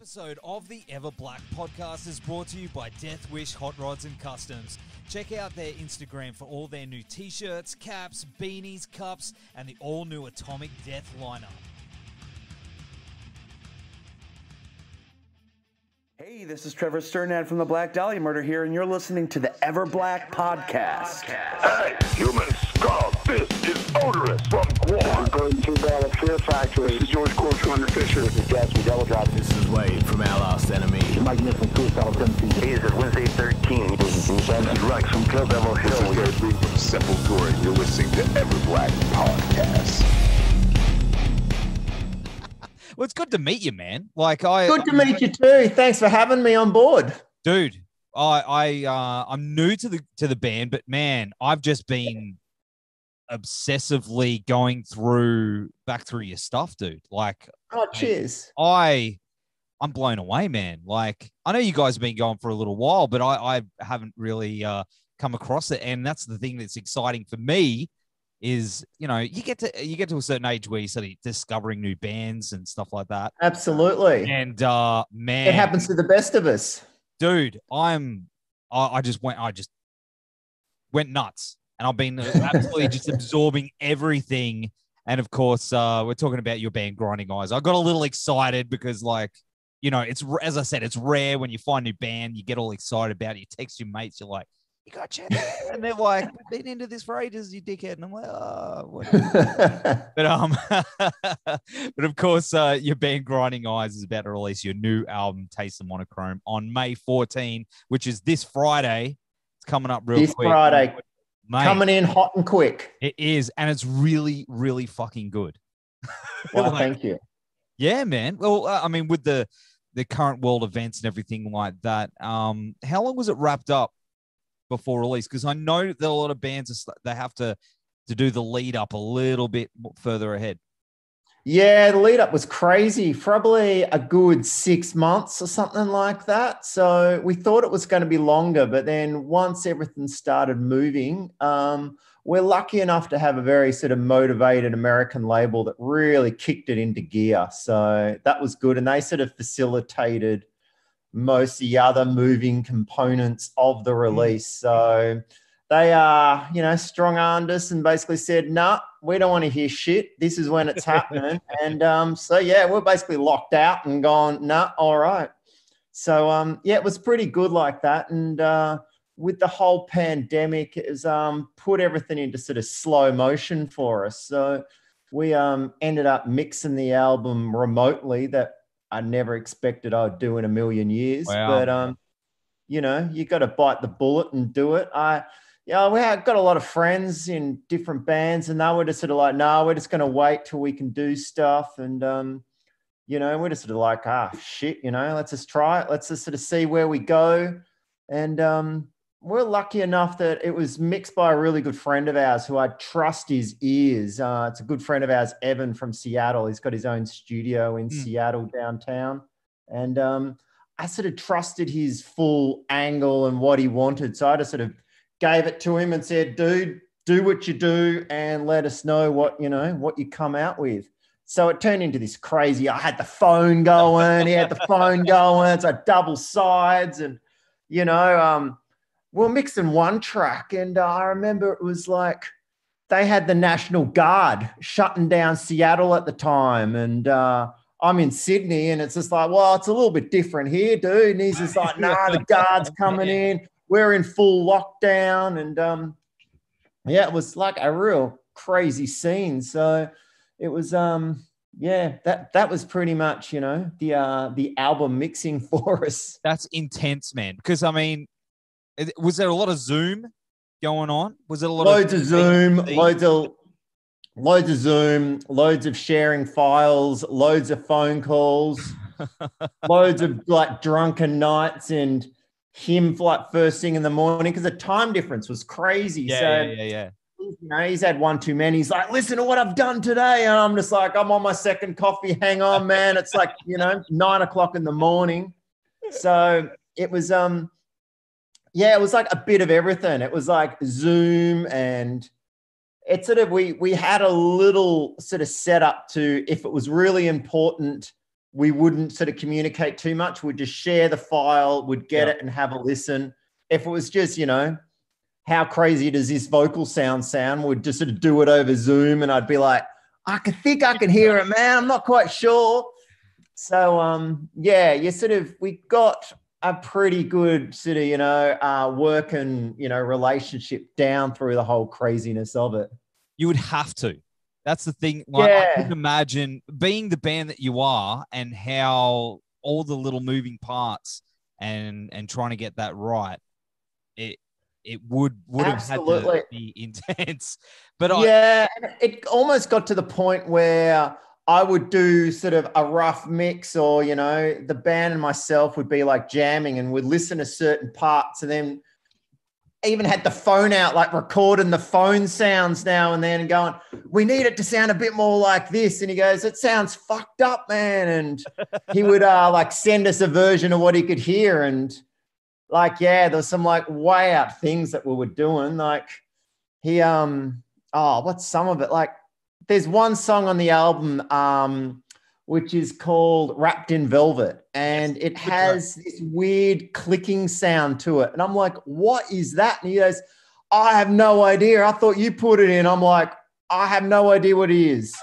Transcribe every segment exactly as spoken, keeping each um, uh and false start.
Episode of the Ever Black Podcast is brought to you by Death Wish Hot Rods and Customs. Check out their Instagram for all their new t-shirts, caps, beanies, cups, and the all-new Atomic Death lineup. Hey, this is Trevor Sternad from the Black Dahlia Murder here, and you're listening to the Ever Black Podcast. Hey, human skull, this is odorous from Guam. Going to Battle Fear Factory. This is George Corcoran under Fisher. This is Jasmine Double Drop. This is Wade from Our Last Enemy. This is Mike Niff from Suicidal Tendencies. He is at Wednesday thirteen. This is Rex from Kill Devil Hill. This is Gary from Simple Tour. You're listening to Ever Black Podcast. Well, it's good to meet you, man. Like I good to meet you too. Thanks for having me on board, dude. I I uh, I'm new to the to the band, but man, I've just been obsessively going through back through your stuff, dude. Like, oh, cheers. I I'm blown away, man. Like, I know you guys have been going for a little while, but I I haven't really uh, come across it, and that's the thing that's exciting for me. Is, you know, you get to you get to a certain age where you start discovering new bands and stuff like that. Absolutely. And uh, man, it happens to the best of us, dude. I'm I, I just went I just went nuts, and I've been absolutely just absorbing everything. And of course, uh, we're talking about your band Grinding Eyes. I got a little excited because, like, you know, it's as I said, it's rare when you find a new band, you get all excited about it. You text your mates, you're like, you got checked, and they're like, "We've been into this for ages, you dickhead." And I'm like, "Oh, what?" But um, but of course, uh, your band Grinding Eyes is about to release your new album, Taste the Monochrome, on May fourteenth, which is this Friday. It's coming up real this quick. This Friday, Mate, coming in hot and quick. It is, and it's really, really fucking good. Well, like, thank you. Yeah, man. Well, uh, I mean, with the the current world events and everything like that, um, how long was it wrapped up before release? Because I know that a lot of bands are, they have to to do the lead up a little bit further ahead. Yeah, the lead up was crazy, probably a good six months or something like that. So we thought it was going to be longer, but then once everything started moving, um, we're lucky enough to have a very sort of motivated American label that really kicked it into gear. So that was good, and they sort of facilitated most of the other moving components of the release. So they are, uh, you know, strong-armed us and basically said, nah, we don't want to hear shit. This is when it's happening. And um, so, yeah, we're basically locked out and gone, nah, all right. So, um, yeah, it was pretty good like that. And uh, with the whole pandemic, it was, um, put everything into sort of slow motion for us. So we um, ended up mixing the album remotely that I never expected I'd do in a million years. Wow. But, um, you know, you got to bite the bullet and do it. I, yeah, we had got a lot of friends in different bands, and they were just sort of like, no, nah, we're just going to wait till we can do stuff. And, um, you know, we're just sort of like, ah, shit, you know, let's just try it. Let's just sort of see where we go. And um, we're lucky enough that it was mixed by a really good friend of ours who I trust his ears. Uh, it's a good friend of ours, Evan from Seattle. He's got his own studio in mm. Seattle downtown. And um, I sort of trusted his full angle and what he wanted. So I just sort of gave it to him and said, dude, do what you do and let us know what, you know, what you come out with. So it turned into this crazy, I had the phone going, he had the phone going, so double sides and, you know, um, we're mixing one track, and uh, I remember it was like they had the National Guard shutting down Seattle at the time, and uh, I'm in Sydney, and it's just like, well, it's a little bit different here, dude. And he's just like, nah, the Guard's coming in. We're in full lockdown, and um, yeah, it was like a real crazy scene. So it was, um, yeah, that that was pretty much, you know, the uh, the album mixing for us. That's intense, man. Because I mean, was there a lot of Zoom going on? Was it a lot loads of, of Zoom, loads of loads of Zoom, loads of sharing files, loads of phone calls, loads of like drunken nights and him like first thing in the morning because the time difference was crazy. Yeah, so yeah, yeah, yeah. You know, he's had one too many. He's like, listen to what I've done today, and I'm just like, I'm on my second coffee. Hang on, man. It's like, you know, nine o'clock in the morning. So it was um. Yeah, it was like a bit of everything. It was like Zoom, and it sort of, we we had a little sort of setup to, if it was really important, we wouldn't sort of communicate too much. We'd just share the file, we'd get yeah. it and have a listen. If it was just, you know, how crazy does this vocal sound sound? We'd just sort of do it over Zoom, and I'd be like, I can think I can hear it, man. I'm not quite sure. So, um, yeah, you sort of, we got a pretty good sort of, you know, uh, work and, you know, relationship down through the whole craziness of it. You would have to. That's the thing. Like, yeah. I could imagine being the band that you are and how all the little moving parts and and trying to get that right. It it would would Absolutely. have had to be intense. But yeah, I, it almost got to the point where I would do sort of a rough mix, or, you know, the band and myself would be like jamming and would listen to certain parts, and then even had the phone out, like recording the phone sounds now and then and going, we need it to sound a bit more like this. And he goes, it sounds fucked up, man. And he would uh, like send us a version of what he could hear. And like, yeah, there's some like way out things that we were doing. Like he, um, oh, what's some of it? Like there's one song on the album, um, which is called Wrapped in Velvet, and it has this weird clicking sound to it. And I'm like, what is that? And he goes, I have no idea. I thought you put it in. I'm like, I have no idea what it is.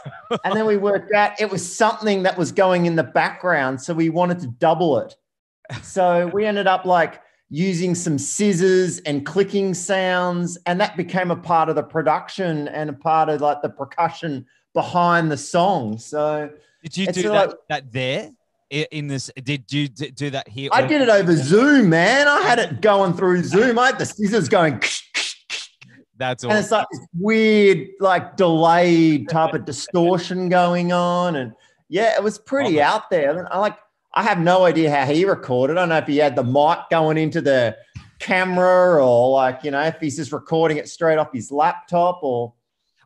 And then we worked out it was something that was going in the background, so we wanted to double it. So we ended up like using some scissors and clicking sounds, and that became a part of the production and a part of like the percussion behind the song. So... Did you do that, like, that there in this? Did you do that here? I did it over Zoom, man. I had it going through Zoom. I had the scissors going. That's all. And it's like this weird, like delayed type of distortion going on. And yeah, it was pretty out there. I like, I have no idea how he recorded. I don't know if he had the mic going into the camera, or like, you know, if he's just recording it straight off his laptop, or.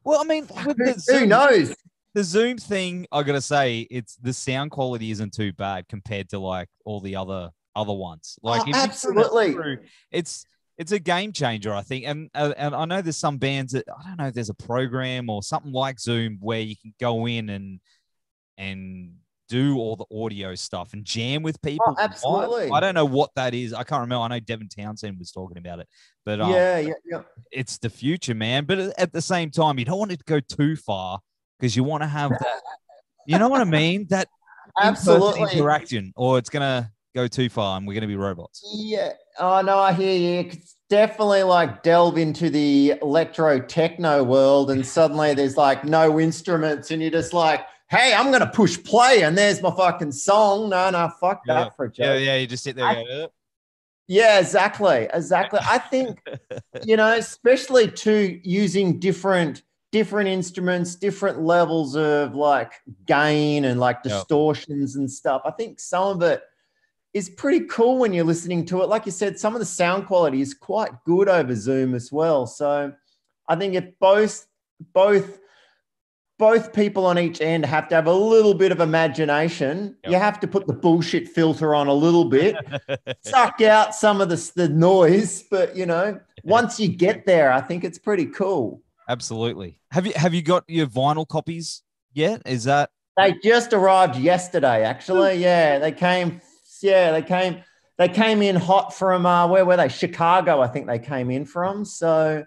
Well, I mean, with who, Zoom, who knows? The Zoom thing, I gotta say, it's the sound quality isn't too bad compared to like all the other other ones. Like, oh, absolutely, through, it's it's a game changer, I think. And uh, and I know there's some bands that I don't know if there's a program or something like Zoom where you can go in and and do all the audio stuff and jam with people. Oh, absolutely, I, I don't know what that is. I can't remember. I know Devin Townsend was talking about it, but um, yeah, yeah, yeah, it's the future, man. But at the same time, you don't want it to go too far, because you want to have that, you know what I mean? That absolutely interaction, or it's going to go too far and we're going to be robots. Yeah. Oh, no, I hear you. It's definitely like delve into the electro techno world, and suddenly there's like no instruments, and you're just like, hey, I'm going to push play and there's my fucking song. No, no, fuck yeah. that for a joke. Yeah, yeah, you just sit there I, and go, yeah, exactly. Exactly. I think, you know, especially to using different, different instruments, different levels of like gain and like distortions yep. and stuff. I think some of it is pretty cool when you're listening to it. Like you said, some of the sound quality is quite good over Zoom as well. So I think if both, both, both people on each end have to have a little bit of imagination. Yep. You have to put the bullshit filter on a little bit, suck out some of the, the noise, but you know, once you get there, I think it's pretty cool. Absolutely. Have you have you got your vinyl copies yet? Is that they just arrived yesterday? Actually, yeah, they came. Yeah, they came. They came in hot from uh, where were they? Chicago, I think they came in from. So,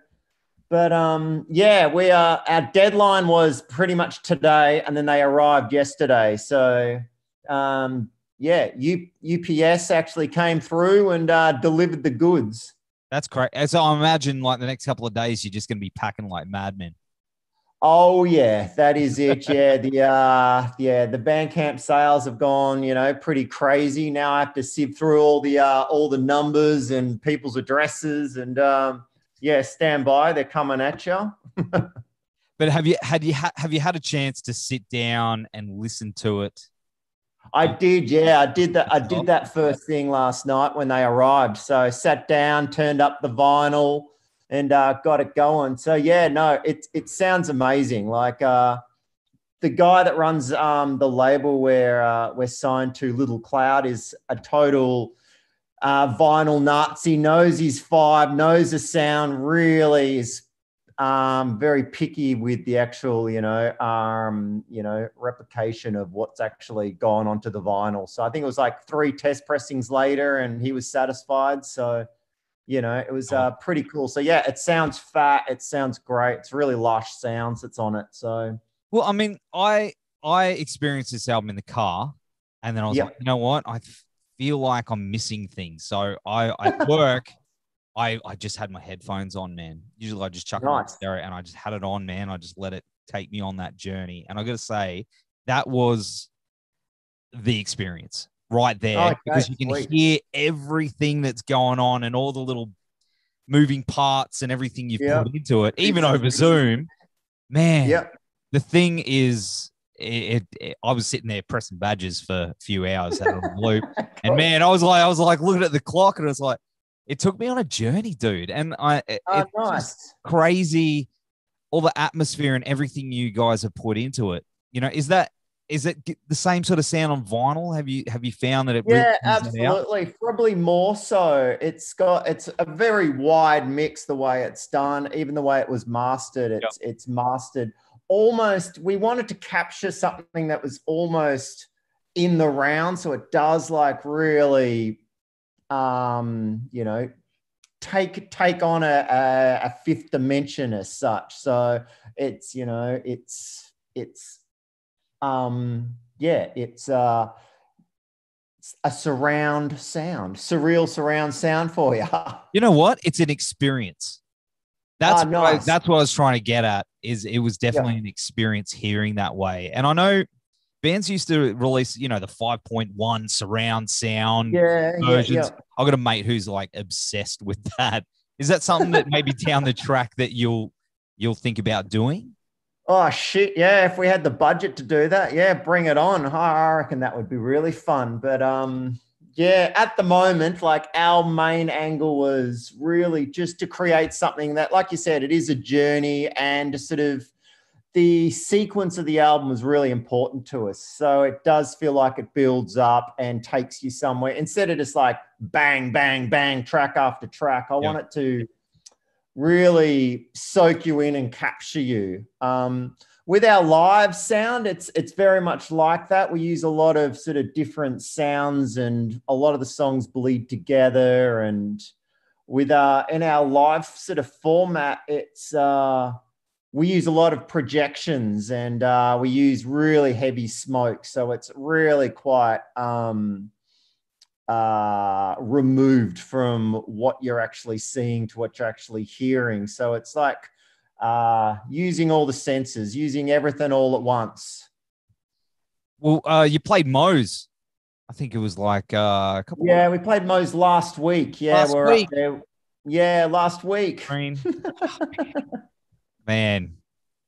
but um, yeah, we are. Our deadline was pretty much today, and then they arrived yesterday. So, um, yeah, U P S actually came through and uh, delivered the goods. That's great. So I imagine like the next couple of days, you're just going to be packing like madmen. Oh yeah, that is it. Yeah. the, uh, yeah, the Bandcamp sales have gone, you know, pretty crazy. Now I have to sift through all the, uh, all the numbers and people's addresses and, um, yeah, stand by. They're coming at you. But have you, had you, ha- have you had a chance to sit down and listen to it? I did, yeah. I did that. I did that first thing last night when they arrived. So I sat down, turned up the vinyl, and uh, got it going. So yeah, no, it it sounds amazing. Like uh, the guy that runs um, the label where uh, we're signed to, Little Cloud, is a total uh, vinyl Nazi. Knows his vibe, knows the sound. Really is um, very picky with the actual, you know, um, you know, replication of what's actually gone onto the vinyl. So I think it was like three test pressings later and he was satisfied. So, you know, it was uh, pretty cool. So yeah, it sounds fat. It sounds great. It's really lush sounds that's on it. So, well, I mean, I, I experienced this album in the car and then I was yep. like, you know what? I feel like I'm missing things. So I, I work, I, I just had my headphones on, man. Usually I just chuck nice. it on stereo and I just had it on, man. I just let it take me on that journey. And I got to say, that was the experience right there. Oh, okay. Because you can Sweet. hear everything that's going on and all the little moving parts and everything you've yep. put into it, even over Zoom. Man, yep. the thing is... It, it, it, I was sitting there pressing badges for a few hours out of the loop, and man, I was like, I was like looking at the clock, and it's like, it took me on a journey, dude. And I, it, oh, it's nice. just crazy, all the atmosphere and everything you guys have put into it. You know, is that is it the same sort of sound on vinyl? Have you have you found that it? Yeah, absolutely. Probably more so. It's got it's a very wide mix the way it's done, even the way it was mastered. It's yep. it's mastered. Almost, we wanted to capture something that was almost in the round. So it does like really, um, you know, take take on a, a, a fifth dimension as such. So it's, you know, it's, it's, um, yeah, it's uh, a surround sound, surreal surround sound for you. You know what? It's an experience. That's, oh, nice. what I, that's what I was trying to get at, is it was definitely yeah. an experience hearing that way. And I know bands used to release, you know, the five point one surround sound yeah, versions. Yeah, yeah. I've got a mate who's like obsessed with that. Is that something that maybe down the track that you'll you'll think about doing? Oh, shit, yeah. If we had the budget to do that, yeah, bring it on. I reckon that would be really fun. But, um, yeah, at the moment, like our main angle was really just to create something that, like you said, it is a journey, and sort of the sequence of the album was really important to us. So it does feel like it builds up and takes you somewhere instead of just like bang, bang, bang, track after track. I yeah. want it to really soak you in and capture you. Um, with our live sound, it's it's very much like that. We use a lot of sort of different sounds, and a lot of the songs bleed together. And with uh, in our live sort of format, it's uh, we use a lot of projections, and uh, we use really heavy smoke, so it's really quite um, uh, removed from what you're actually seeing to what you're actually hearing. So it's like uh using all the senses, using everything all at once. Well, uh you played Moe's, I think it was like uh a couple yeah of... we played Moe's last week yeah last we're week. Up there. yeah last week Green. Oh, man. man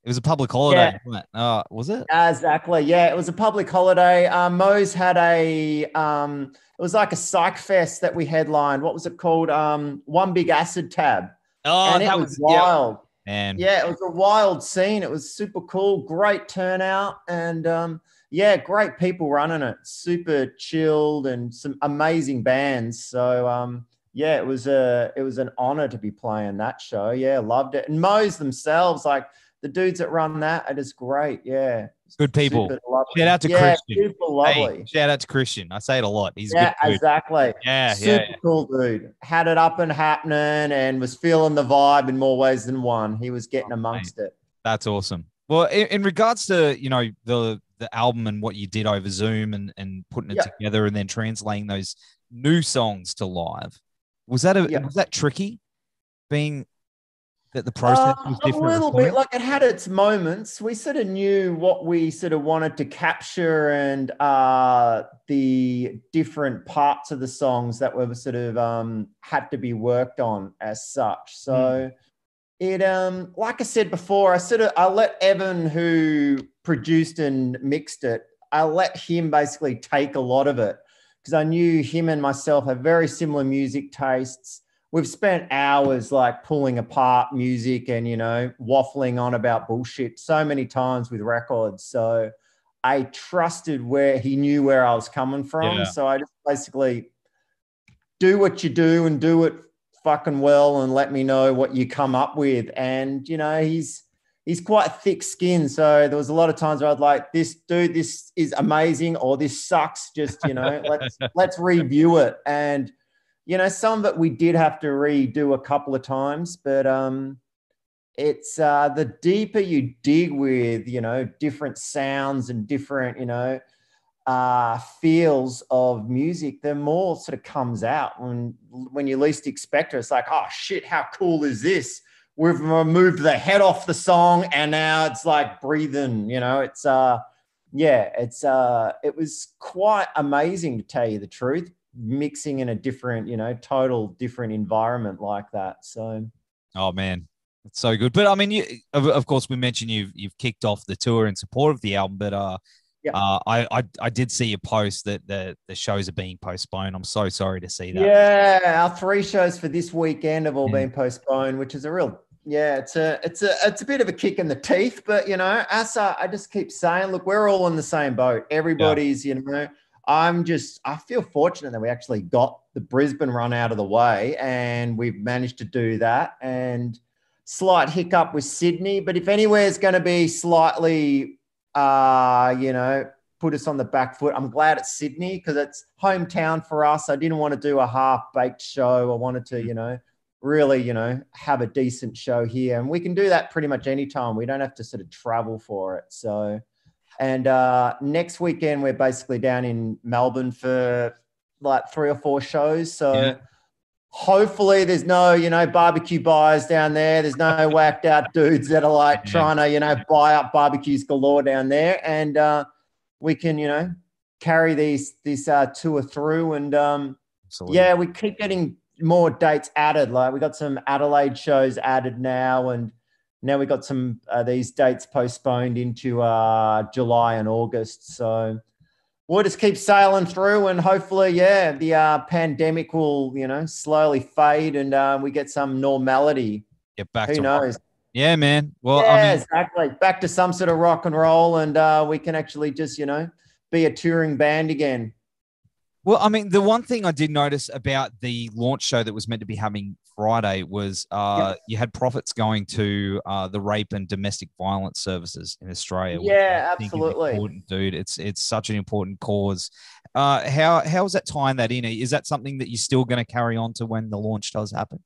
it was a public holiday, yeah. wasn't it? Uh, was it exactly yeah it was a public holiday. uh Moe's had a um it was like a psych fest that we headlined. What was it called? Um one Big Acid Tab. Oh, and that it was, was wild. yeah. Man. Yeah, it was a wild scene. It was super cool, great turnout, and um, yeah, great people running it. Super chilled and some amazing bands. So um, yeah, it was a it was an honor to be playing that show. Yeah, loved it. And Moe's themselves, like the dudes that run that, it is great. Yeah, good people. Shout out to yeah, Christian. Super lovely. Hey, shout out to Christian. I say it a lot. He's yeah, a good dude. exactly. Yeah, super yeah. cool dude. Had it up and happening, and was feeling the vibe in more ways than one. He was getting oh, amongst man. it. That's awesome. Well, in, in regards to, you know, the the album and what you did over Zoom and and putting it yep. together and then translating those new songs to live, was that a yep. was that tricky? Being that the process was uh, different? A little bit. Like, it had its moments. We sort of knew what we sort of wanted to capture, and uh, the different parts of the songs that were sort of um, had to be worked on as such. So mm. it, um, like I said before, I sort of, I let Evan, who produced and mixed it, I let him basically take a lot of it, because I knew him and myself have very similar music tastes. We've spent hours like pulling apart music and, you know, waffling on about bullshit so many times with records. So I trusted where he knew where I was coming from. Yeah. So I just basically do what you do and do it fucking well and let me know what you come up with. And, you know, he's he's quite thick skinned. So there was a lot of times where I'd like, this dude, this is amazing, or this sucks. Just, you know, let's let's review it. And, you know, some of it we did have to redo a couple of times, but um, it's uh, the deeper you dig with, you know, different sounds and different, you know, uh, feels of music, the more sort of comes out when, when you least expect it. It's like, oh shit, how cool is this? We've removed the head off the song and now it's like breathing, you know, it's, uh, yeah, it's, uh, it was quite amazing, to tell you the truth, mixing in a different, you know, total different environment like that. So, oh man, it's so good. But I mean, you, of, of course we mentioned you've, you've kicked off the tour in support of the album, but, uh, yeah. Uh, I, I I did see a post that the, the shows are being postponed. I'm so sorry to see that. Yeah, our three shows for this weekend have all yeah. been postponed, which is a real yeah. It's a it's a it's a bit of a kick in the teeth, but you know, as I, I just keep saying, look, we're all in the same boat. Everybody's yeah. you know. I'm just I feel fortunate that we actually got the Brisbane run out of the way, and we've managed to do that. And slight hiccup with Sydney, but if anywhere's going to be slightly uh you know put us on the back foot, I'm glad it's Sydney, because it's hometown for us. I didn't want to do a half-baked show. I wanted to you know really you know have a decent show here, and we can do that pretty much anytime. We don't have to sort of travel for it. So, and uh next weekend we're basically down in Melbourne for like three or four shows, so yeah. Hopefully there's no, you know, barbecue buyers down there. There's no whacked out dudes that are like trying to, you know, buy up barbecues galore down there. And uh, we can, you know, carry these, this uh, tour through. And um, yeah, we keep getting more dates added. Like we got some Adelaide shows added now. And now we got some, uh, these dates postponed into uh, July and August. So we'll just keep sailing through, and hopefully, yeah, the uh, pandemic will, you know, slowly fade, and uh, we get some normality. Get back Who to knows? Rock. Yeah, man. Well, yeah, I mean, exactly. Back to some sort of rock and roll, and uh, we can actually just, you know, be a touring band again. Well, I mean, the one thing I did notice about the launch show that was meant to be happening Friday was uh, yep. you had profits going to uh, the rape and domestic violence services in Australia. Yeah, absolutely. Important, dude. It's it's such an important cause. Uh, how how is that tying that in? Is that something that you're still going to carry on to when the launch does happen?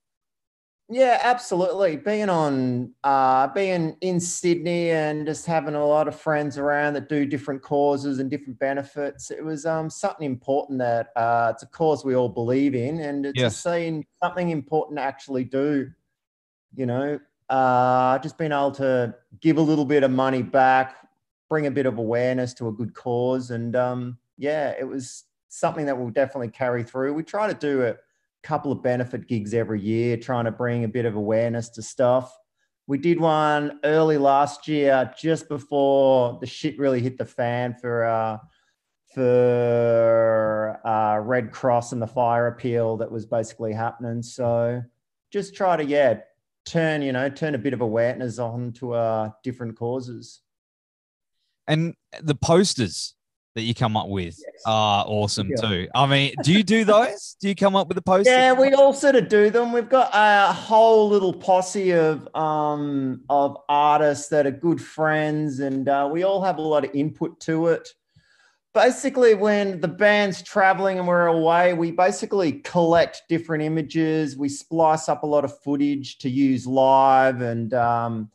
Yeah, absolutely. Being on, uh, being in Sydney and just having a lot of friends around that do different causes and different benefits, it was um, something important that uh, it's a cause we all believe in, and it's yes. seeing something important to actually do. You know, uh, just being able to give a little bit of money back, bring a bit of awareness to a good cause, and um, yeah, it was something that we'll definitely carry through. We try to do it. Couple of benefit gigs every year, trying to bring a bit of awareness to stuff. We did one early last year, just before the shit really hit the fan for uh, for uh, Red Cross and the fire appeal that was basically happening. So just try to yeah turn you know turn a bit of awareness on to uh, different causes. And the posters that you come up with yes. are awesome yeah. too. I mean, do you do those? Do you come up with the posters? Yeah, we all sort of do them. We've got a whole little posse of um, of artists that are good friends, and uh, we all have a lot of input to it. Basically, when the band's traveling and we're away, we basically collect different images. We splice up a lot of footage to use live, and um,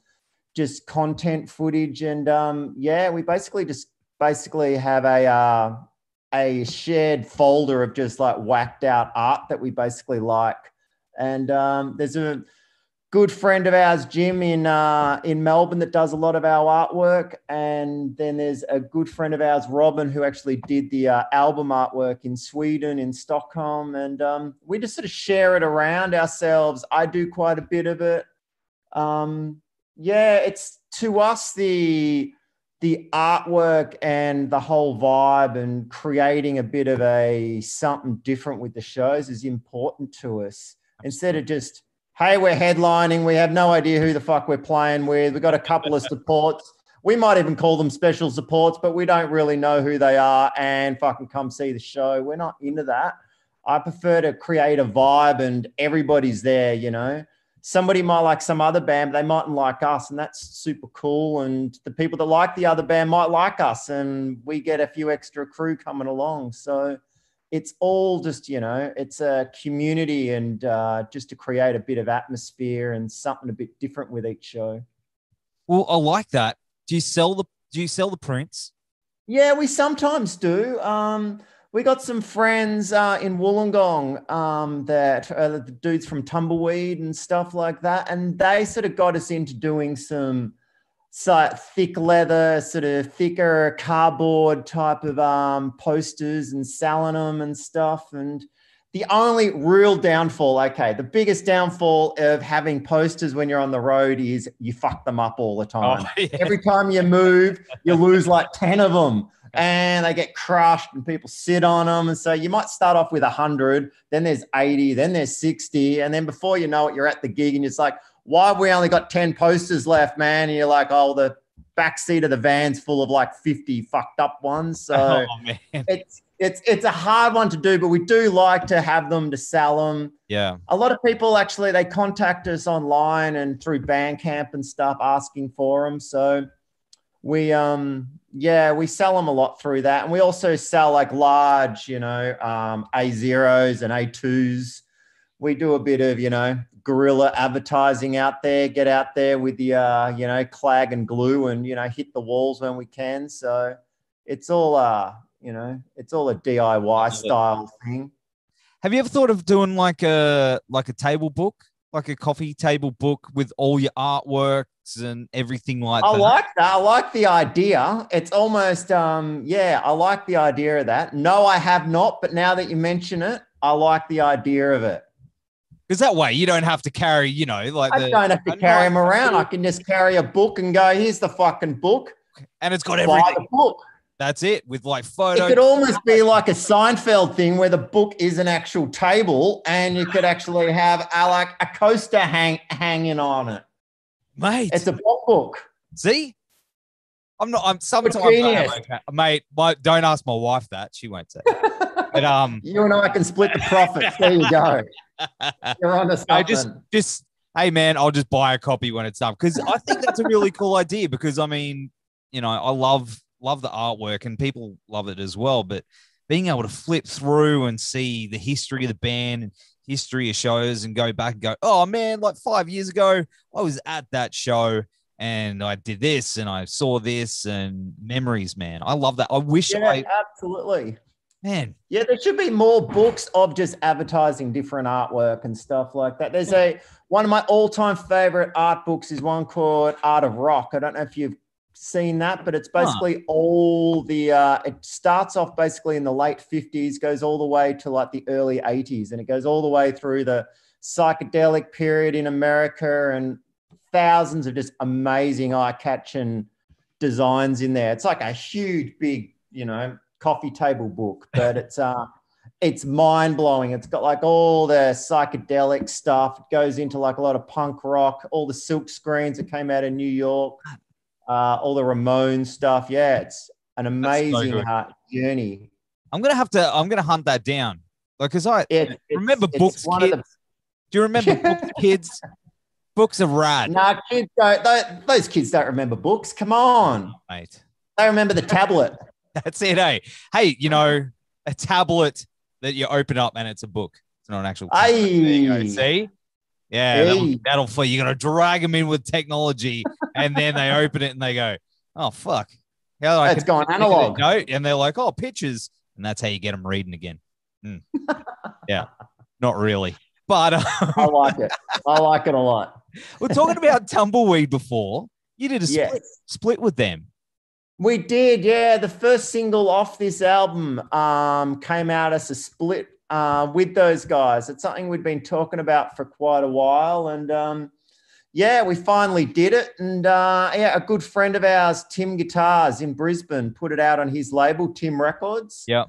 just content footage. And um, yeah, we basically just basically have a uh, a shared folder of just like whacked out art that we basically like. And um, there's a good friend of ours, Jim, in uh, in Melbourne that does a lot of our artwork. And then there's a good friend of ours, Robin, who actually did the uh, album artwork in Sweden, in Stockholm. And um, we just sort of share it around ourselves. I do quite a bit of it. Um, yeah, it's to us the... the artwork and the whole vibe and creating a bit of a something different with the shows is important to us. Instead of just, hey, we're headlining, we have no idea who the fuck we're playing with, we've got a couple of supports, we might even call them special supports, but we don't really know who they are, and fucking come see the show. We're not into that. I prefer to create a vibe and everybody's there, you know. Somebody might like some other band, but they mightn't like us, and that's super cool. And the people that like the other band might like us, and we get a few extra crew coming along. So it's all just, you know, it's a community and uh, just to create a bit of atmosphere and something a bit different with each show. Well, I like that. Do you sell the Do you sell the prints? Yeah, we sometimes do. Um, we got some friends uh, in Wollongong um, that uh, the dudes from Tumbleweed and stuff like that, and they sort of got us into doing some sort of thick leather, sort of thicker cardboard type of um, posters and selling them and stuff. And the only real downfall, okay, the biggest downfall of having posters when you're on the road is you fuck them up all the time. Oh, yeah. Every time you move, you lose like ten of them and they get crushed and people sit on them. And so you might start off with one hundred, then there's eighty, then there's sixty. And then before you know it, you're at the gig and it's like, why have we only got ten posters left, man? And you're like, oh, the backseat of the van's full of like fifty fucked up ones. So oh, man. it's... It's it's a hard one to do, but we do like to have them, to sell them. Yeah. A lot of people actually, they contact us online and through Bandcamp and stuff asking for them. So we, um yeah, we sell them a lot through that. And we also sell like large, you know, um, A zeros and A twos. We do a bit of, you know, guerrilla advertising out there, get out there with the, uh, you know, clag and glue and, you know, hit the walls when we can. So it's all... uh. You know, it's all a D I Y style thing. Have you ever thought of doing like a like a table book, like a coffee table book with all your artworks and everything like that? I like that. I like the idea. It's almost, um, yeah, I like the idea of that. No, I have not. But now that you mention it, I like the idea of it. Because that way you don't have to carry, you know, like I the, don't have to carry them around. I can just carry a book and go, here's the fucking book. And it's got everything. Buy the book. That's it, with like photos. It could almost be like a Seinfeld thing where the book is an actual table and you could actually have a, like a coaster hang, hanging on it. Mate. It's a pop book. See? I'm not, I'm sometimes, I'm, okay. Mate, my, don't ask my wife that. She won't say that. But, um, you and I can split the profits. There you go. You're on to something. No, just, just, hey man, I'll just buy a copy when it's done. Because I think that's a really cool idea because I mean, you know, I love, love the artwork and people love it as well, but being able to flip through and see the history of the band and history of shows and go back and go, oh man, like five years ago, I was at that show and I did this and I saw this and memories, man. I love that. I wish yeah, I absolutely, man. Yeah. There should be more books of just advertising different artwork and stuff like that. There's yeah. a, one of my all time favorite art books is one called Art of Rock. I don't know if you've seen that, but it's basically huh. all the uh it starts off basically in the late fifties, goes all the way to like the early eighties, and it goes all the way through the psychedelic period in America and thousands of just amazing eye-catching designs in there. It's like a huge big, you know, coffee table book, but it's uh it's mind-blowing. It's got like all the psychedelic stuff. It goes into like a lot of punk rock, all the silk screens that came out of New York, Uh, all the Ramones stuff. Yeah, it's an amazing so uh, journey. I'm gonna have to. I'm gonna hunt that down. Like, cause I it, remember it's, books. It's one kids. Of the... Do you remember books? Kids, books are rad. No, nah, kids don't. They, those kids don't remember books. Come on, oh, mate. They remember the tablet. That's it, eh? Hey, you know, a tablet that you open up and it's a book. It's not an actual. Hey, there you go. See. Yeah, that'll, that'll flee. You're going to drag them in with technology, and then they open it and they go, oh, fuck. How it's gone analog. And they're like, oh, pictures. And that's how you get them reading again. Mm. Yeah, not really. But um, I like it. I like it a lot. We're talking about Tumbleweed before. You did a split, yes. split with them. We did, yeah. The first single off this album um, came out as a split. Uh, with those guys. It's something we'd been talking about for quite a while. And um, yeah, we finally did it. And uh, yeah, a good friend of ours, Tym Guitars in Brisbane, put it out on his label, Tym Records. Yeah.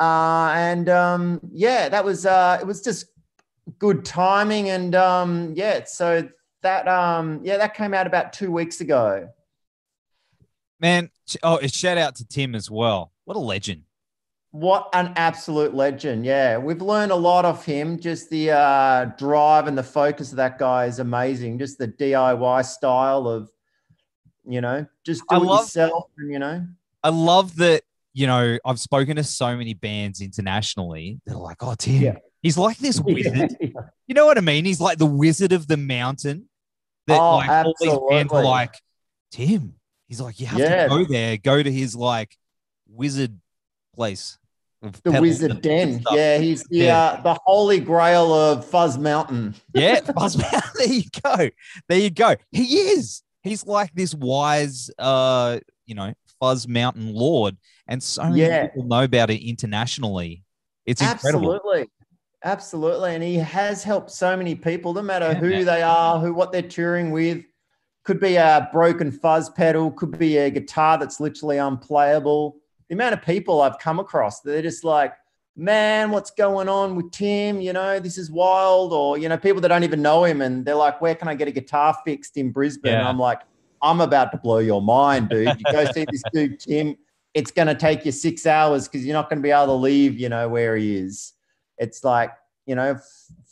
Uh, and um, yeah, that was, uh, it was just good timing. And um, yeah, so that, um, yeah, that came out about two weeks ago. Man. Oh, shout out to Tym as well. What a legend. What an absolute legend. Yeah, we've learned a lot of him. Just the uh, drive and the focus of that guy is amazing. Just the D I Y style of, you know, just do I it love, yourself. And, you know, I love that, you know, I've spoken to so many bands internationally. They're like, oh, Tim, yeah. he's like this wizard. yeah. You know what I mean? He's like the wizard of the mountain. That oh, like, absolutely. All these bands are like, Tim, he's like, you have yeah. to go there, go to his like wizard place. The wizard den. Yeah, he's the yeah. Uh, the holy grail of Fuzz Mountain. yeah, Fuzz Mountain. There you go. There you go. He is. He's like this wise, uh, you know, Fuzz Mountain lord. And so many yeah. people know about it internationally. It's incredible. Absolutely. Absolutely. And he has helped so many people, no matter yeah, who man. they are, who what they're touring with. Could be a broken fuzz pedal, could be a guitar that's literally unplayable. The amount of people I've come across, they're just like, man, what's going on with Tim? You know, this is wild. Or, you know, people that don't even know him and they're like, where can I get a guitar fixed in Brisbane? Yeah. And I'm like, I'm about to blow your mind, dude. You go see this dude, Tim. It's going to take you six hours because you're not going to be able to leave, you know, where he is. It's like, you know,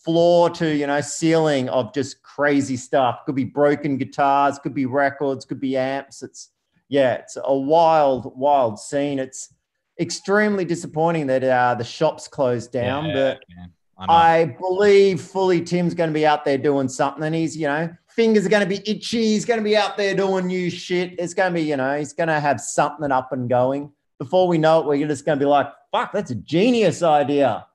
floor to, you know, ceiling of just crazy stuff. Could be broken guitars, could be records, could be amps. It's, yeah, it's a wild, wild scene. It's extremely disappointing that uh, the shops closed down, yeah, but man, I, I believe fully Tim's going to be out there doing something. And he's, you know, fingers are going to be itchy. He's going to be out there doing new shit. It's going to be, you know, he's going to have something up and going. Before we know it, we're just going to be like, fuck, that's a genius idea.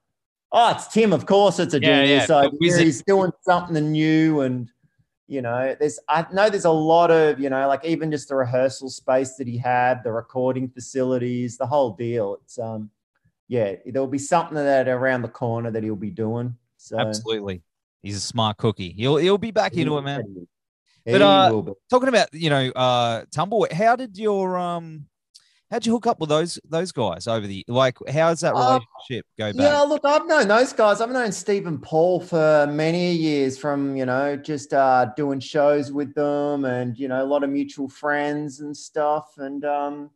Oh, it's Tim. Of course, it's a yeah, genius yeah. idea. He's doing something new. And, you know, there's, I know there's a lot of, you know, like even just the rehearsal space that he had, the recording facilities, the whole deal. It's, um, yeah, there'll be something that around the corner that he'll be doing. So absolutely. He's a smart cookie. He'll, he'll be back he into it, man. He but, uh, will be. Talking about, you know, uh, Tumbleweed, how did your, um, how'd you hook up with those those guys over the like? How's that relationship uh, go back? Yeah, look, I've known those guys. I've known Steve and Paul for many years, from you know just uh, doing shows with them, and you know a lot of mutual friends and stuff. And um,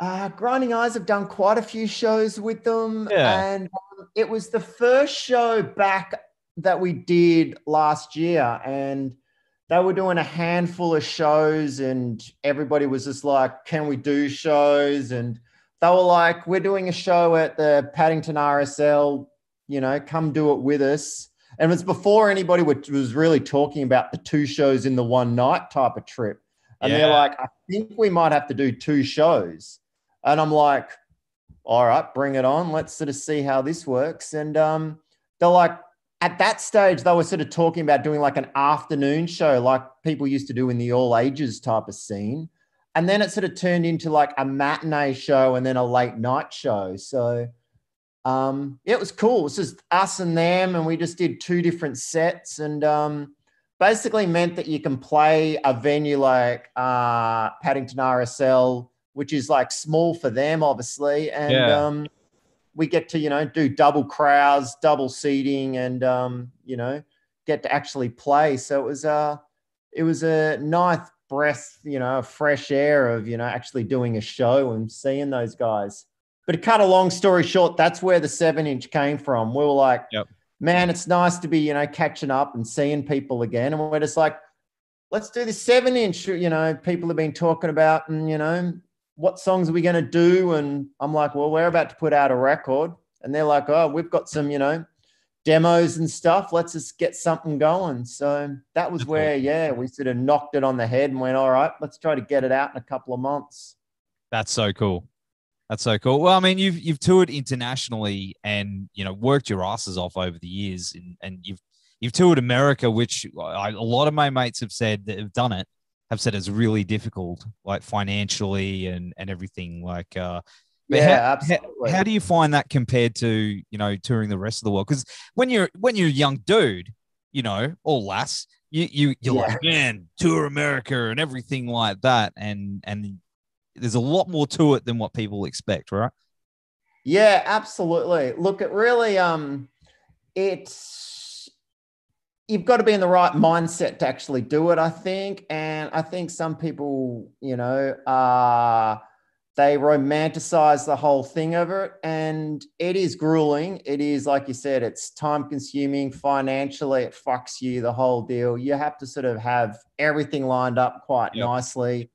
uh, Grinding Eyes have done quite a few shows with them, yeah. and um, it was the first show back that we did last year, and they were doing a handful of shows and everybody was just like, can we do shows? And they were like, we're doing a show at the Paddington R S L, you know, come do it with us. And it was before anybody was really talking about the two shows in the one night type of trip. And yeah. they're like, I think we might have to do two shows. And I'm like, all right, bring it on. Let's sort of see how this works. And um, they're like, at that stage, they were sort of talking about doing like an afternoon show, like people used to do in the all ages type of scene. And then it sort of turned into like a matinee show and then a late night show. So um, yeah, it was cool. It was just us and them. And we just did two different sets, and um, basically meant that you can play a venue like uh, Paddington R S L, which is like small for them, obviously. And yeah. um we get to, you know, do double crowds, double seating, and, um, you know, get to actually play. So it was a, it was a nice breath, you know, fresh air of, you know, actually doing a show and seeing those guys. But to cut a long story short, that's where the seven inch came from. We were like, yep. man, it's nice to be, you know, catching up and seeing people again. And we're just like, let's do this seven inch, you know, people have been talking about, and, you know, what songs are we going to do? And I'm like, well, we're about to put out a record. And they're like, oh, we've got some, you know, demos and stuff. Let's just get something going. So that was where, yeah, we sort of knocked it on the head and went, all right, let's try to get it out in a couple of months. That's so cool. That's so cool. Well, I mean, you've, you've toured internationally and, you know, worked your asses off over the years, and, and you've, you've toured America, which I, a lot of my mates have said that have done it. Have said it's really difficult, like financially and, and everything. Like, uh, but yeah, how, absolutely. How, how do you find that compared to, you know, touring the rest of the world? Because when you're when you're a young dude, you know, or lass, you you you're yeah. like, man, tour America and everything like that, and and there's a lot more to it than what people expect, right? Yeah, absolutely. Look, it really, um, it's. You've got to be in the right mindset to actually do it, I think. And I think some people, you know, are They romanticize the whole thing over it, and it is grueling. It is, like you said, it's time consuming. Financially, it fucks you, the whole deal. You have to sort of have everything lined up quite yep. nicely.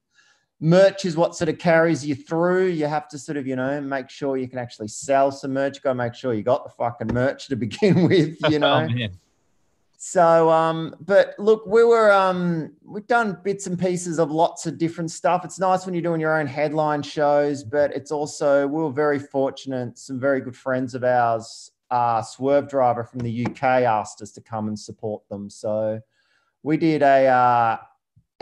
Merch is what sort of carries you through. You have to sort of, you know, make sure you can actually sell some merch. Go make sure you got the fucking merch to begin with, you know. oh, man. So, um, but look, we were, um, we've done bits and pieces of lots of different stuff. It's nice when you're doing your own headline shows, but it's also, we were very fortunate. Some very good friends of ours, uh, Swervedriver from the U K asked us to come and support them. So we did a, uh,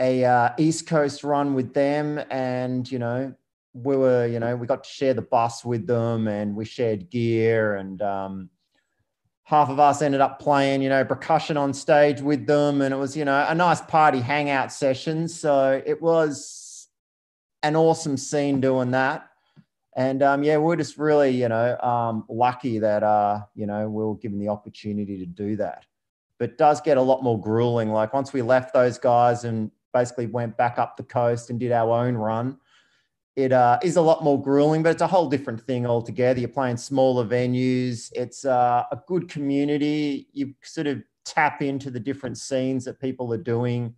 a, uh, East Coast run with them, and, you know, we were, you know, we got to share the bus with them, and we shared gear, and, um, half of us ended up playing, you know, percussion on stage with them. And it was, you know, a nice party hangout session. So it was an awesome scene doing that. And, um, yeah, we were just really, you know, um, lucky that, uh, you know, we were given the opportunity to do that. But it does get a lot more grueling. Like, once we left those guys and basically went back up the coast and did our own run, it uh, is a lot more grueling, but it's a whole different thing altogether. You're playing smaller venues. It's uh, a good community. You sort of tap into the different scenes that people are doing.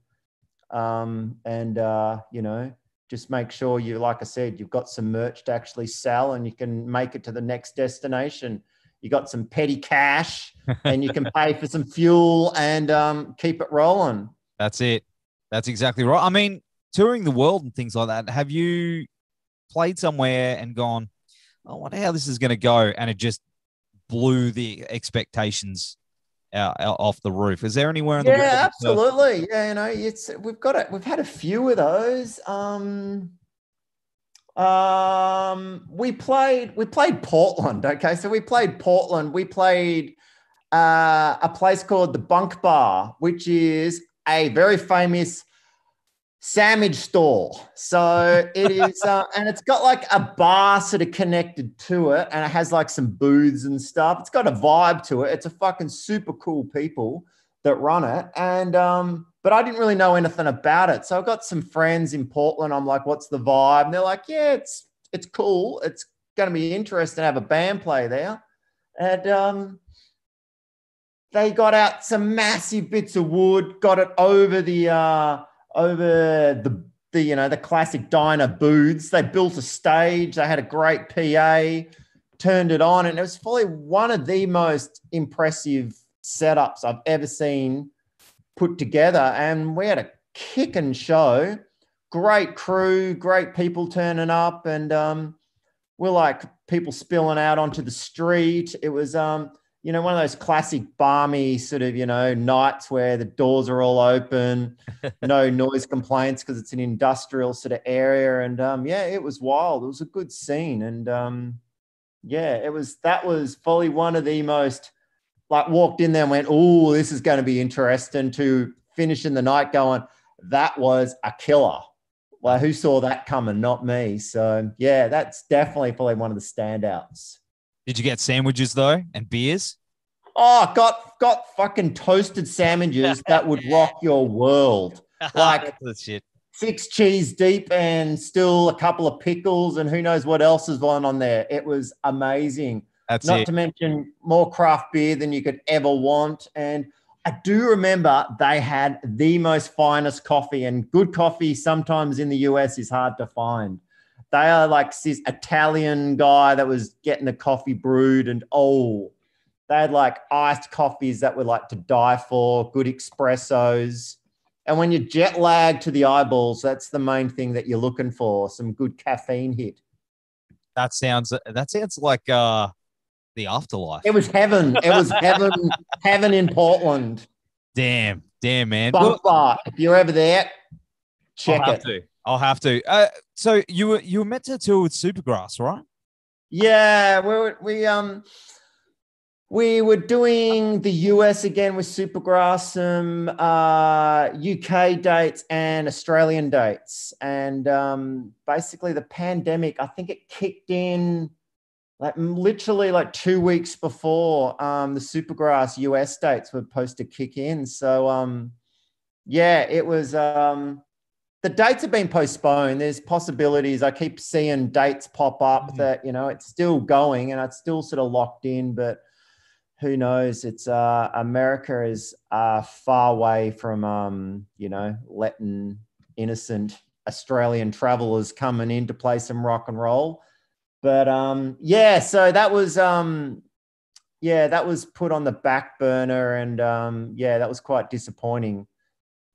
Um, and, uh, you know, just make sure you, like I said, you've got some merch to actually sell, and you can make it to the next destination. You got some petty cash and you can pay for some fuel and um, keep it rolling. That's it. That's exactly right. I mean, touring the world and things like that, have you played somewhere and gone, I wonder how this is going to go, and it just blew the expectations out, out off the roof? Is there anywhere in the yeah, world? Yeah, absolutely. You're... Yeah, you know, it's we've got it. We've had a few of those. Um, um, we played we played Portland. Okay, so we played Portland. We played uh, a place called the Bunk Bar, which is a very famous sandwich store. So it is, uh, and it's got like a bar sort of connected to it, and it has like some booths and stuff. It's got a vibe to it. It's a fucking super cool people that run it. And, um, but I didn't really know anything about it. So I've got some friends in Portland. I'm like, what's the vibe? And they're like, yeah, it's, it's cool. It's going to be interesting to have a band play there. And, um, they got out some massive bits of wood, got it over the, uh, over the, the, you know, the classic diner booths. They built a stage. They had a great P A, turned it on, and it was probably one of the most impressive setups I've ever seen put together. And we had a kicking show, great crew, great people turning up, and um, we're like people spilling out onto the street. It was, um, you know, one of those classic balmy sort of, you know, nights where the doors are all open, no noise complaints because it's an industrial sort of area. And, um, yeah, it was wild. It was a good scene. And, um, yeah, it was, that was probably one of the most, like, walked in there and went, oh, this is going to be interesting, to finishing the night going, that was a killer. Well, who saw that coming? Not me. So, yeah, that's definitely probably one of the standouts. Did you get sandwiches though, and beers? Oh, got got fucking toasted sandwiches that would rock your world. Like shit. Six cheese deep and still a couple of pickles and who knows what else is going on there. It was amazing. That's Not it. to mention more craft beer than you could ever want. And I do remember they had the most finest coffee, and good coffee sometimes in the U S is hard to find. They are like this Italian guy that was getting the coffee brewed, and oh, they had like iced coffees that were like to die for, good espressos. And when you're jet lagged to the eyeballs, that's the main thing that you're looking for, some good caffeine hit. That sounds, that sounds like uh, the afterlife. It was heaven. It was heaven, heaven in Portland. Damn, damn, man. Bunk Bar, if you're ever there, check I'll have it. To. I'll have to. Uh, so you were you were meant to tour with Supergrass, right? Yeah, we we um we were doing the U S again with Supergrass, some uh, U K dates and Australian dates, and um, basically the pandemic, I think it kicked in like literally like two weeks before um, the Supergrass U S dates were supposed to kick in. So um, yeah, it was. Um, the dates have been postponed. There's possibilities. I keep seeing dates pop up mm-hmm. that, you know, it's still going and it's still sort of locked in, but who knows? It's uh, America is uh, far away from, um, you know, letting innocent Australian travelers coming in to play some rock and roll. But um, yeah, so that was, um, yeah, that was put on the back burner. And um, yeah, that was quite disappointing.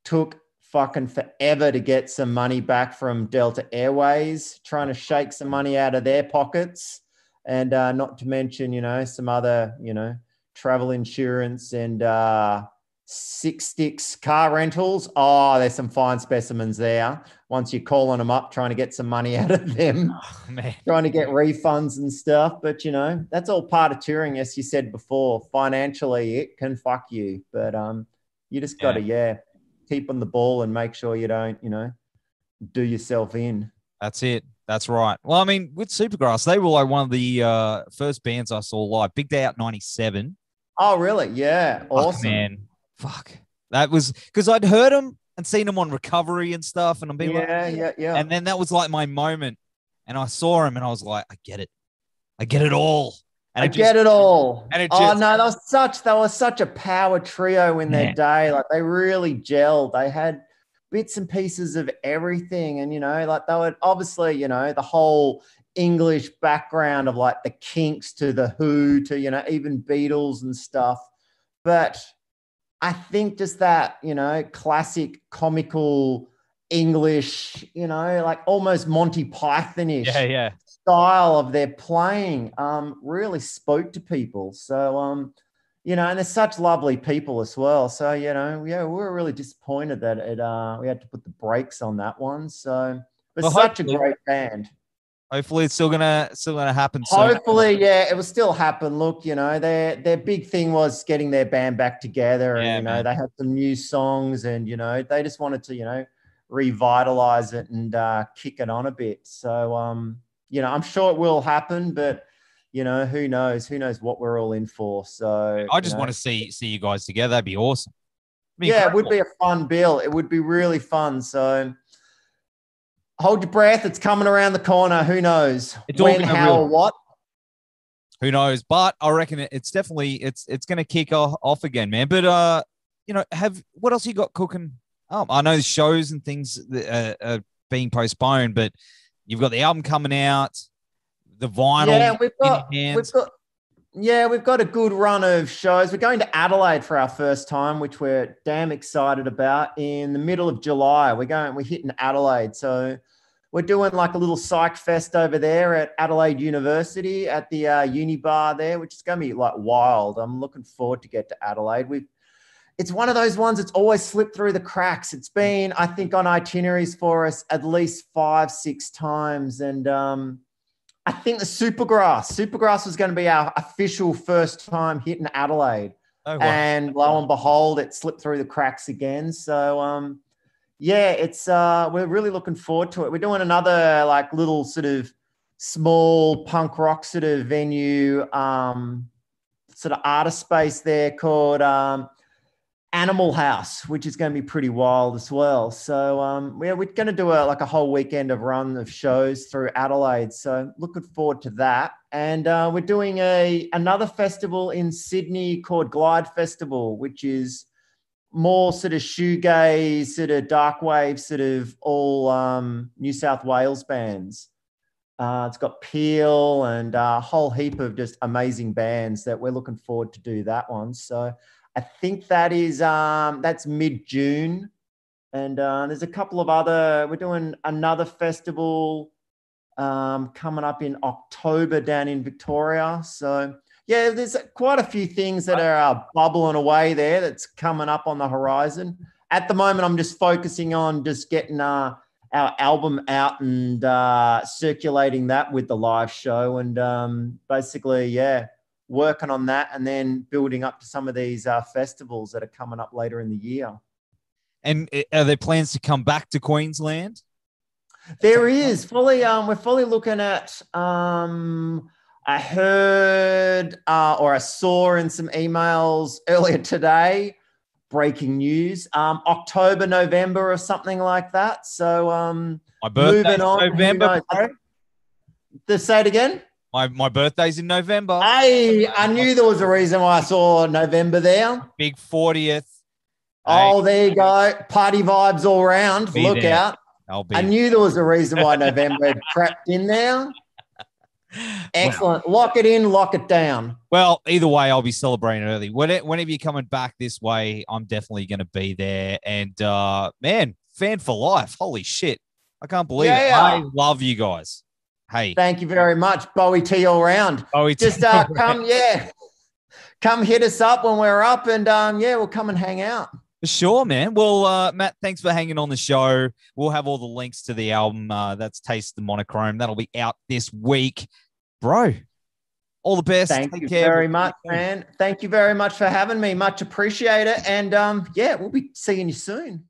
Took fucking forever to get some money back from Delta Airways, trying to shake some money out of their pockets, and uh, not to mention, you know, some other, you know, travel insurance and uh, six sticks car rentals. Oh, there's some fine specimens there. Once you're calling them up, trying to get some money out of them, oh, man. Trying to get refunds and stuff. But, you know, that's all part of touring, as you said before. Financially, it can fuck you. But um, you just got to, yeah. yeah. keep on the ball and make sure you don't, you know, do yourself in. That's it. That's right. Well, I mean, with Supergrass, they were like one of the uh, first bands I saw live. Big Day Out ninety-seven. Oh, really? Yeah. Awesome. Fuck, man. Fuck. That was because I'd heard them and seen them on Recovery and stuff. And I'm being yeah, like, yeah, yeah. And then that was like my moment. And I saw him and I was like, I get it. I get it all. And I get just, it all. And it just, oh, no, they were, such, they were such a power trio in their yeah. day. Like, they really gelled. They had bits and pieces of everything. And, you know, like, they were obviously, you know, the whole English background of, like, the Kinks to the Who to, you know, even Beatles and stuff. But I think just that, you know, classic comical English, you know, like almost Monty Python-ish. Yeah, yeah. Style of their playing um really spoke to people, so um you know, and they're such lovely people as well, so you know, yeah, we were really disappointed that it uh we had to put the brakes on that one. So but well, such a great band. Hopefully it's still gonna still gonna happen soon. Hopefully yeah, it will still happen. Look, you know, their their big thing was getting their band back together, and yeah, you know, man. They had some new songs, and you know, they just wanted to, you know, revitalize it and uh kick it on a bit. So um you know, I'm sure it will happen, but, you know, who knows? Who knows what we're all in for? So I just you know, want to see see you guys together. That'd be awesome. Be yeah, incredible. It would be a fun bill. It would be really fun. So hold your breath. It's coming around the corner. Who knows? It's when, how, real. Or what? Who knows? But I reckon it's definitely, it's it's going to kick off again, man. But, uh, you know, have what else you got cooking? Oh, I know shows and things uh, are being postponed, but you've got the album coming out, the vinyl. Yeah, we've got, we've got, yeah, we've got a good run of shows. We're going to Adelaide for our first time, which we're damn excited about. In the middle of July, we're going, we're hitting Adelaide. So we're doing like a little psych fest over there at Adelaide University at the uh, uni bar there, which is going to be like wild. I'm looking forward to get to Adelaide. We've, It's one of those ones that's always slipped through the cracks. It's been, I think, on itineraries for us at least five, six times. And um, I think the Supergrass, Supergrass was going to be our official first time hitting Adelaide. Oh, wow. And lo and behold, it slipped through the cracks again. So, um, yeah, it's uh, we're really looking forward to it. We're doing another like little sort of small punk rock sort of venue, um, sort of artist space there called... Um, Animal House, which is going to be pretty wild as well. So um, yeah, we're going to do a, like a whole weekend of run of shows through Adelaide. So looking forward to that. And uh, we're doing a another festival in Sydney called Glide Festival, which is more sort of shoegaze, sort of dark wave, sort of all um, New South Wales bands. Uh, it's got Peel and a whole heap of just amazing bands that we're looking forward to do that one. So I think that is, um, that's mid-June. And uh, there's a couple of other, we're doing another festival um, coming up in October down in Victoria. So, yeah, there's quite a few things that are uh, bubbling away there that's coming up on the horizon. At the moment, I'm just focusing on just getting uh, our album out and uh, circulating that with the live show. And um, basically, yeah. working on that and then building up to some of these uh, festivals that are coming up later in the year. And are there plans to come back to Queensland? There is fully, um, we're fully looking at, um, I heard uh, or I saw in some emails earlier today breaking news. Um, October, November, or something like that. So um, my birthday's November. To say it again. My my birthday's in November. Hey, I knew there was a reason why I saw November there. Big fortieth. Oh, there you go. Party vibes all round. Be Look there. out. I'll be I there. knew there was a reason why November had crept in there. Excellent. Wow. Lock it in, lock it down. Well, either way, I'll be celebrating early. Whenever you're coming back this way, I'm definitely going to be there. And, uh, man, fan for life. Holy shit. I can't believe yeah, it. Yeah. I love you guys. Hey. Thank you very much. Bowie T all round. Bowie T. Just uh, come, yeah. Come hit us up when we're up and, um, yeah, we'll come and hang out. Sure, man. Well, uh, Matt, thanks for hanging on the show. We'll have all the links to the album. Uh, that's Taste the Monochrome. That'll be out this week. Bro, all the best. Thank Take you care. very much, man. Thank you very much for having me. Much appreciated. And, um, yeah, we'll be seeing you soon.